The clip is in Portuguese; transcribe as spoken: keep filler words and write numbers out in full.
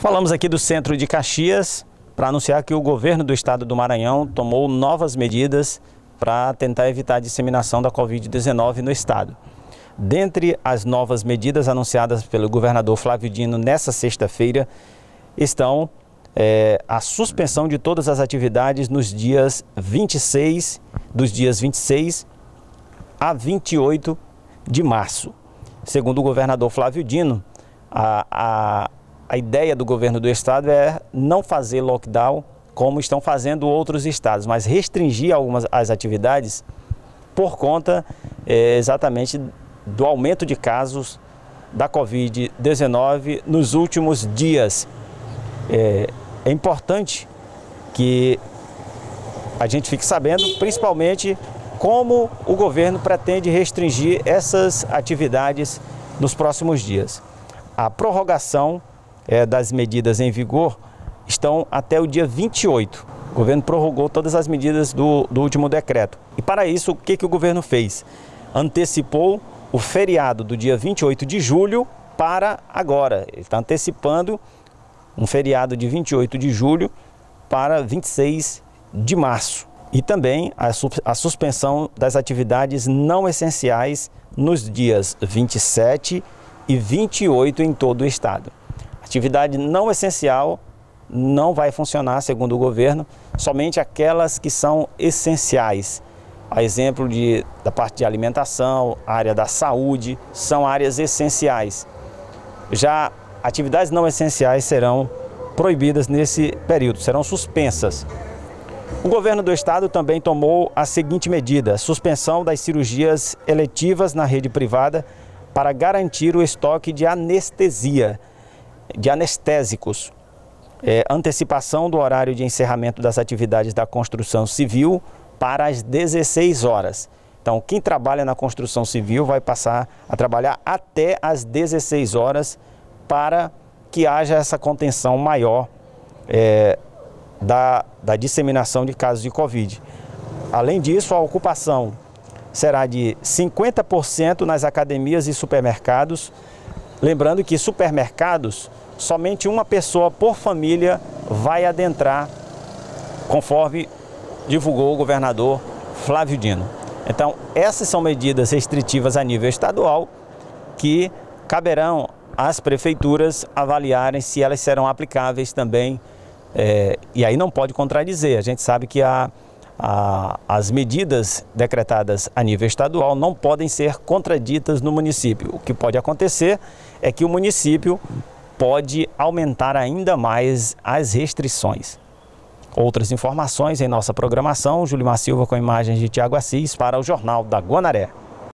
Falamos aqui do Centro de Caxias para anunciar que o governo do estado do Maranhão tomou novas medidas para tentar evitar a disseminação da covid dezenove no estado. Dentre as novas medidas anunciadas pelo governador Flávio Dino nessa sexta-feira estão é, a suspensão de todas as atividades nos dias vinte e seis, dos dias vinte e seis a vinte e oito de março. Segundo o governador Flávio Dino, a, a, a ideia do governo do estado é não fazer lockdown como estão fazendo outros estados, mas restringir algumas as atividades por conta é, exatamente do aumento de casos da covid dezenove nos últimos dias. É, é importante que a gente fique sabendo, principalmente, como o governo pretende restringir essas atividades nos próximos dias. A prorrogação eh, das medidas em vigor estão até o dia vinte e oito. O governo prorrogou todas as medidas do, do último decreto. E para isso, o que, que o governo fez? Antecipou o feriado do dia vinte e oito de julho para agora. Ele está antecipando um feriado de vinte e oito de julho para vinte e seis de março. E também a, a suspensão das atividades não essenciais nos dias vinte e sete e vinte e oito em todo o estado. Atividade não essencial não vai funcionar, segundo o governo, somente aquelas que são essenciais. A exemplo de, da parte de alimentação, área da saúde, são áreas essenciais. Já atividades não essenciais serão proibidas nesse período, serão suspensas. O governo do estado também tomou a seguinte medida: suspensão das cirurgias eletivas na rede privada para garantir o estoque de anestesia, de anestésicos, é, antecipação do horário de encerramento das atividades da construção civil para as dezesseis horas. Então, quem trabalha na construção civil vai passar a trabalhar até as dezesseis horas para que haja essa contenção maior é, Da, da disseminação de casos de Covid. Além disso, a ocupação será de cinquenta por cento nas academias e supermercados. Lembrando que supermercados, somente uma pessoa por família vai adentrar, conforme divulgou o governador Flávio Dino. Então, essas são medidas restritivas a nível estadual que caberão às prefeituras avaliarem se elas serão aplicáveis também. É, e aí não pode contradizer, a gente sabe que a, a, as medidas decretadas a nível estadual não podem ser contraditas no município. O que pode acontecer é que o município pode aumentar ainda mais as restrições. Outras informações em nossa programação. Julimar Silva com imagens de Tiago Assis para o Jornal da Guanaré.